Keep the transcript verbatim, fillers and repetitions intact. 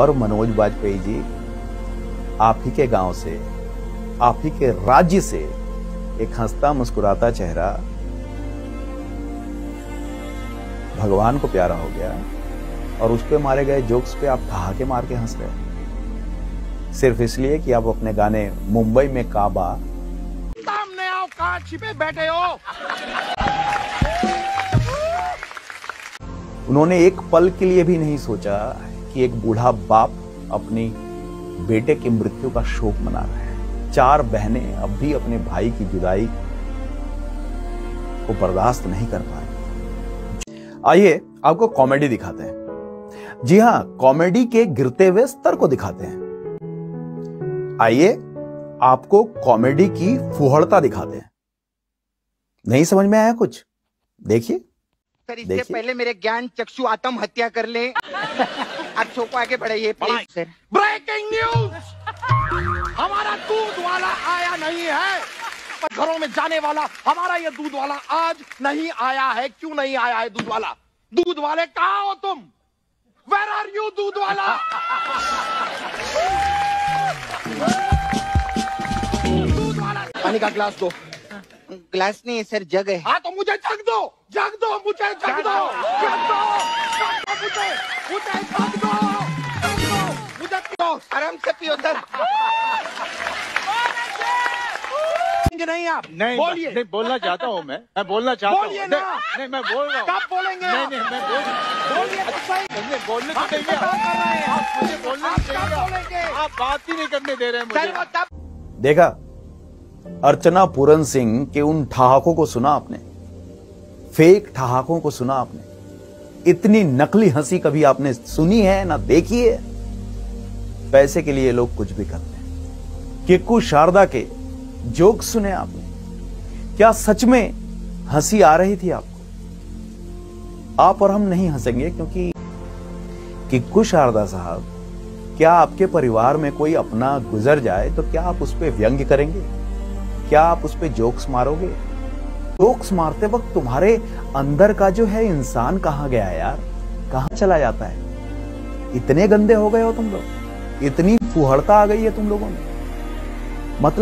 और मनोज वाजपेयी जी आप ही के गांव से, आप ही के राज्य से एक हंसता मुस्कुराता चेहरा भगवान को प्यारा हो गया और उस पे मारे गए जोक्स पे आप ठहाके मार के हंस रहे हैं, सिर्फ इसलिए कि आप अपने गाने मुंबई में काबा सामने आओ कहाँ छिपे बैठे हो। उन्होंने एक पल के लिए भी नहीं सोचा कि एक बूढ़ा बाप अपनी बेटे की मृत्यु का शोक मना रहे हैं। चार बहनें अब भी अपने भाई की जुदाई को बर्दाश्त नहीं कर पाए। आइए आपको कॉमेडी दिखाते हैं। जी हां, कॉमेडी के गिरते हुए स्तर को दिखाते हैं। आइए आपको कॉमेडी की फुहड़ता दिखाते हैं। नहीं समझ में आया कुछ? देखिए सर, इससे पहले मेरे ज्ञान चक्षु आत्महत्या कर ले। अब शो को आगे बढ़ाइए प्लीज सर। ब्रेकिंग न्यूज, हमारा दूध वाला आया नहीं है। घरों में जाने वाला हमारा ये दूध वाला आज नहीं आया है। क्यों नहीं आया है दूध वाला? दूध वाले कहाँ हो तुम? वेर आर यू दूध वाला? दूध वाला पानी का ग्लास दो। ग्लास नहीं है सर, जग है। हाँ तो मुझे जग दो, जग दो मुझे, जग दो, जग दो मुझे, मुझे जग दो, मुझे पियो, आराम से पियो सर। नहीं आप नहीं बोलिए। नहीं बोलना चाहता हूँ मैं मैं बोलना चाहता हूँ। नहीं मैं बोल रहा हूँ। कब बोलेंगे? नहीं नहीं मैं बोल बोलिए। मुझे बोलने तो चाहिए, मुझे बोलना चाहिए, आप बात ही नहीं करने दे रहे हैं मुझे। देखा, अर्चना पूरण सिंह के उन ठहाकों को सुना आपने, फेक ठहाकों को सुना आपने। इतनी नकली हंसी कभी आपने सुनी है ना देखी है। पैसे के लिए लोग कुछ भी करते हैं। किकू शारदा के जोक सुने आपने? क्या सच में हंसी आ रही थी आपको? आप और हम नहीं हंसेंगे क्योंकि किकू शारदा साहब, क्या आपके परिवार में कोई अपना गुजर जाए तो क्या आप उस पर व्यंग्य करेंगे? क्या आप उस पर जोक्स मारोगे? जोक्स मारते वक्त तुम्हारे अंदर का जो है इंसान कहाँ गया यार, कहाँ चला जाता है? इतने गंदे हो गए हो तुम लोग, इतनी फुहड़ता आ गई है तुम लोगों में। मतलब